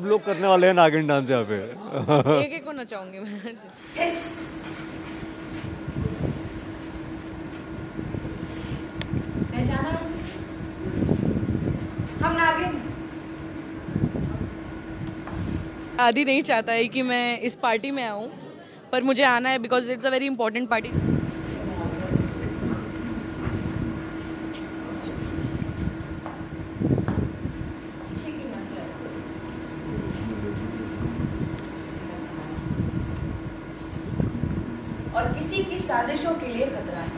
सब लोग करने वाले हैं नागिन डांस यहाँ पे। एक-एक को नचाऊंगी मैं। yes. हम नागिन। आदि नहीं चाहता है कि मैं इस पार्टी में आऊं, पर मुझे आना है because it's a very important party. और किसी की साजिशों के लिए खतरा है।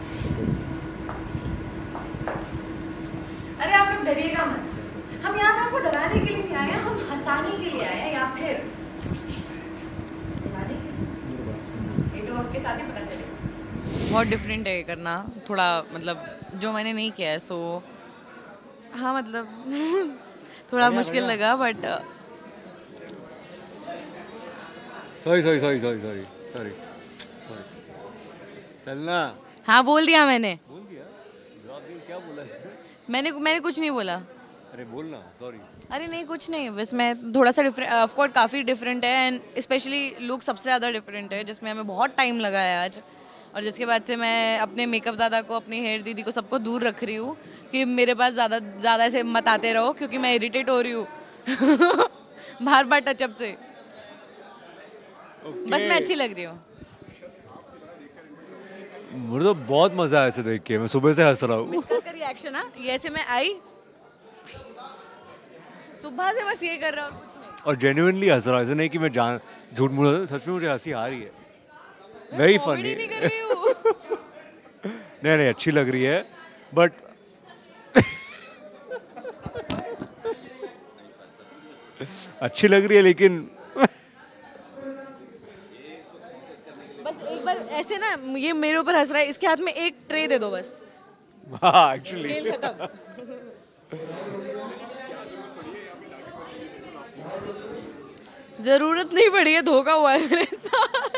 अरे आप लोग डरिएगा मत, हम यहाँ पे आपको डराने के लिए नहीं आए हैं, हम हंसाने के लिए आए हैं या फिर डराने के लिए। ये तो आपके साथ ही पता चलेगा। बहुत डिफरेंट है ये करना, थोड़ा मतलब जो मैंने नहीं किया है, सो हाँ मतलब थोड़ा मुश्किल लगा बट सॉरी चलना। हाँ बोल दिया मैंने। बोल दिया? क्या बोला इसने? मैंने कुछ नहीं बोला। अरे बोलना, सॉरी। अरे नहीं कुछ नहीं, बस मैं थोड़ा सा डिफरेंट, ऑफ कोर्स काफ़ी डिफरेंट है एंड स्पेशली लुक सबसे ज़्यादा डिफरेंट है, जिसमें हमें बहुत टाइम लगा है आज। और जिसके बाद से मैं अपने मेकअप दादा को, अपनी हेयर दीदी को, सबको दूर रख रही हूँ कि मेरे पास ज़्यादा ऐसे मत आते रहो क्योंकि मैं इरिटेट हो रही हूँ बार टचअप से। बस मैं अच्छी लग रही हूँ। मुझे तो बहुत मजा आया ऐसे देख के, मैं सुबह से हंस रहा हूँ। का रिएक्शन ना ये ऐसे मैं आई सुबह से बस ये कर रहा हूँ और जेन्युइनली हंस रहा हूँ, ऐसे नहीं कि मैं जान झूठ मूल, सच में मुझे हंसी आ रही है। Very funny. नहीं अच्छी लग रही है बट अच्छी लग रही है लेकिन ऐसे ना ये मेरे ऊपर हंस रहा है, इसके हाथ में एक ट्रे दे दो बस। हाँ एक्चुअली जरूरत नहीं पड़ी है, धोखा हुआ है मेरे साथ।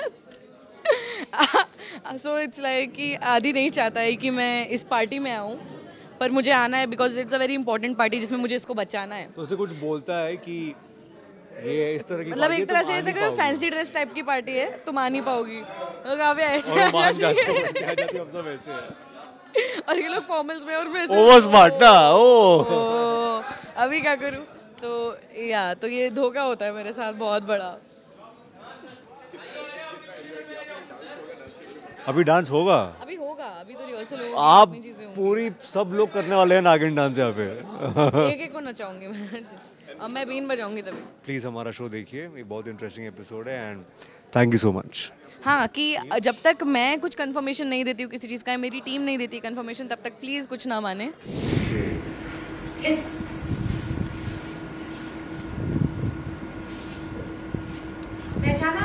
सो इट्स लाइक कि आदि नहीं चाहता है कि मैं इस पार्टी में आऊँ, पर मुझे आना है because it's a very important party जिसमें मुझे इसको बचाना है। तो उसे कुछ बोलता है कि ये इस तरह की, मतलब एक तरह से ऐसे कोई फैंसी ड्रेस टाइप की पार्टी है, तुम आ नहीं पाओगी। और ये लोग फॉर्मल्स में और मैं ओवर स्मार्ट ना अभी क्या करूं। तो या तो ये धोखा होता है मेरे साथ बहुत बड़ा। अभी डांस होगा, अभी तो रिहर्सल होगा। आप पूरी सब लोग करने वाले हैं नागिन डांस यहाँ पे। एक-एक को नचाऊंगी मैं और मैं बीन बजाऊंगी तभी। प्लीज हमारा शो देखिए, ये बहुत इंटरेस्टिंग एपिसोड है and thank you so much. हाँ कि जब तक मैं कुछ कंफर्मेशन नहीं देती हूँ किसी चीज़ का, मेरी टीम नहीं देती कंफर्मेशन, तब तक प्लीज़ कुछ ना माने। पहचाना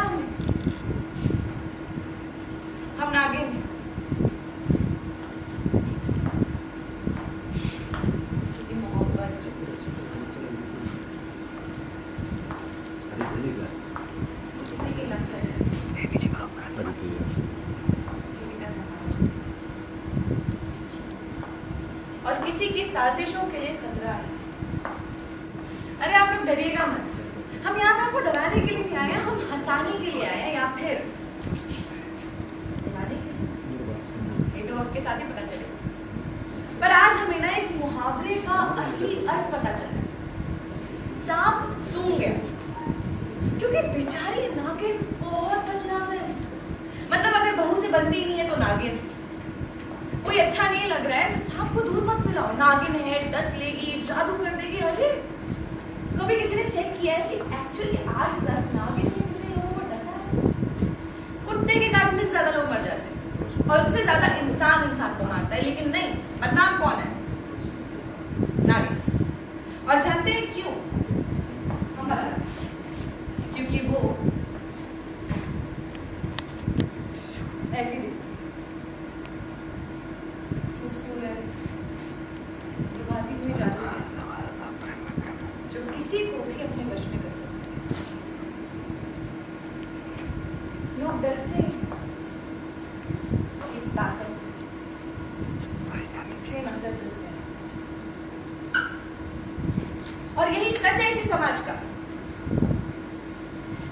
हम नागिन। और किसी की साजिशों के लिए खतरा है। अरे आप लोग डरिएगा मत, हम यहाँ पे आपको डराने के लिए नहीं आए हैं, हम हंसाने के लिए आए हैं या फिर डराने के लिए। ये तो आपके साथ ही पता चलेगा। पर आज हमें ना एक मुहावरे का असली अर्थ पता चला, सांप सूंघ गया, क्योंकि बेचारी नागिन बहुत बदनाम है। मतलब अगर बहू से बनती नहीं है तो नागिन, कोई अच्छा नहीं लग रहा है तो सांप को दूर मत मिलाओ, नागिन है, डस लेगी, जादू कर देगी। अरे कभी किसी ने चेक किया है कि एक्चुअली आज तक नागिन ने कितने लोगों को डसा है? कुत्ते के काटने से ज्यादा लोग मर जाते हैं और उससे ज्यादा इंसान को मारता है, लेकिन नहीं, बदनाम कौन है? नागिन। और जानते हैं क्यों? हम बता रहे हैं क्योंकि वो ऐसी जो किसी को भी अपने वश में कर सकते। लोग डरते हैं उसकी ताकत से, और यही सच है इसी समाज का।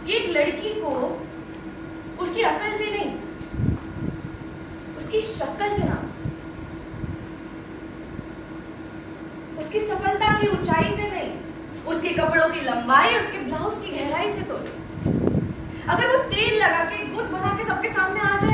कि एक लड़की को उसकी अकल से नहीं, उसकी शक्ल से ना, उसकी सफलता की ऊंचाई से नहीं, उसके कपड़ों की लंबाई, उसके ब्लाउज की गहराई से तोले। अगर वो तेल लगा के गुद बना के सबके सामने आ जाए